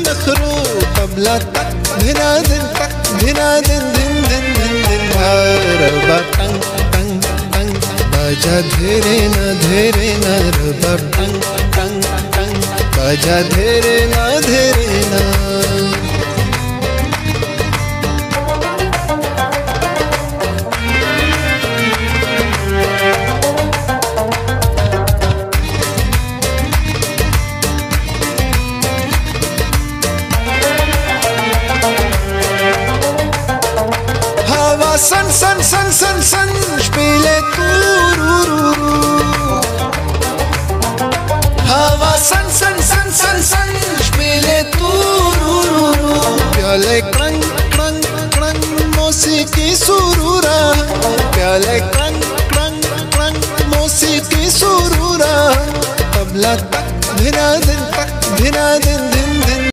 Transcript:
مخروق قبلتك بنادمتك بنادم دن دن دن دن هربا تنك تنك تنك باجا دھیرے نا ربا تنك تنك تنك باجا دھیرے نا Sun, sun, sun, sun, sun, spiele kururu. Hawa, sun, sun, sun, sun, sun, spiele kururu. Pyale krang, krang, krang, musiki surura. Pyale krang, krang, krang, musiki surura. Tabla tak, dhina din tak, dhina din.